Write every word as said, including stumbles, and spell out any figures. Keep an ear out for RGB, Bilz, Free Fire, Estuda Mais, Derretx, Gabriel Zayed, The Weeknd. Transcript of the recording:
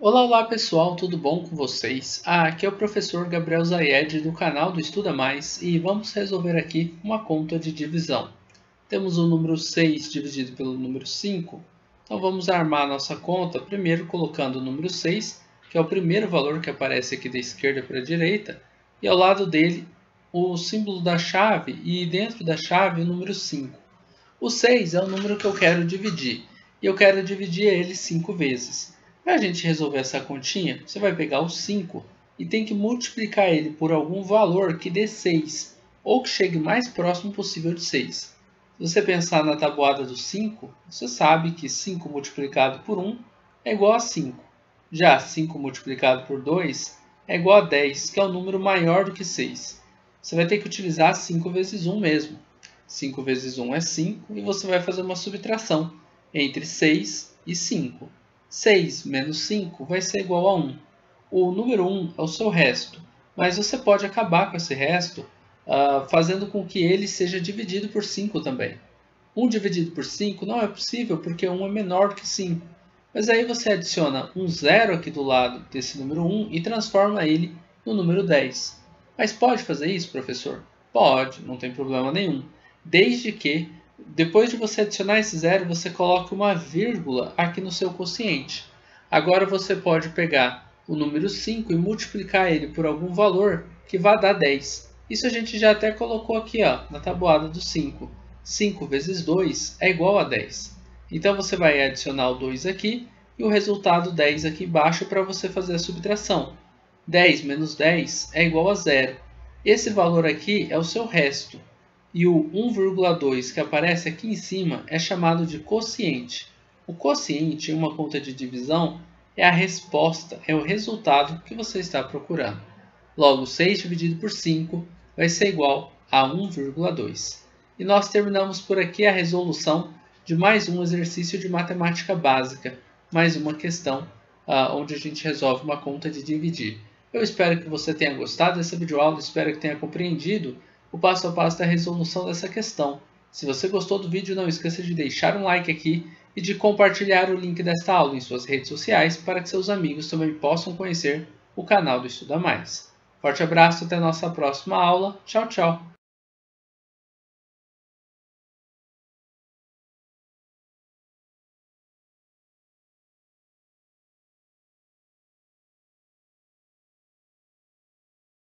Olá, olá pessoal, tudo bom com vocês? Ah, aqui é o professor Gabriel Zayed do canal do Estuda Mais e vamos resolver aqui uma conta de divisão. Temos o número seis dividido pelo número cinco, então vamos armar a nossa conta primeiro colocando o número seis, que é o primeiro valor que aparece aqui da esquerda para a direita, e ao lado dele o símbolo da chave e dentro da chave o número cinco. O seis é o número que eu quero dividir e eu quero dividir ele cinco vezes. Para a gente resolver essa continha, você vai pegar o cinco e tem que multiplicar ele por algum valor que dê seis, ou que chegue mais próximo possível de seis. Se você pensar na tabuada do cinco, você sabe que cinco multiplicado por um é igual a cinco. Já cinco multiplicado por dois é igual a dez, que é um número maior do que seis. Você vai ter que utilizar cinco vezes um mesmo. cinco vezes um é cinco e você vai fazer uma subtração entre seis e cinco. seis menos cinco vai ser igual a um. O número um é o seu resto, mas você pode acabar com esse resto uh, fazendo com que ele seja dividido por cinco também. um dividido por cinco não é possível porque um é menor que cinco. Mas aí você adiciona um zero aqui do lado desse número um e transforma ele no número dez. Mas pode fazer isso, professor? Pode, não tem problema nenhum. Desde que depois de você adicionar esse zero, você coloca uma vírgula aqui no seu quociente. Agora você pode pegar o número cinco e multiplicar ele por algum valor que vá dar dez. Isso a gente já até colocou aqui ó, na tabuada do cinco. cinco vezes dois é igual a dez. Então você vai adicionar o dois aqui e o resultado dez aqui embaixo para você fazer a subtração. dez menos dez é igual a zero. Esse valor aqui é o seu resto. E o um vírgula dois que aparece aqui em cima é chamado de quociente. O quociente em uma conta de divisão é a resposta, é o resultado que você está procurando. Logo, seis dividido por cinco vai ser igual a um vírgula dois. E nós terminamos por aqui a resolução de mais um exercício de matemática básica, mais uma questão ah, onde a gente resolve uma conta de dividir. Eu espero que você tenha gostado dessa videoaula, espero que tenha compreendido o passo a passo da resolução dessa questão. Se você gostou do vídeo, não esqueça de deixar um like aqui e de compartilhar o link desta aula em suas redes sociais para que seus amigos também possam conhecer o canal do Estuda Mais. Forte abraço, até a nossa próxima aula. Tchau, tchau!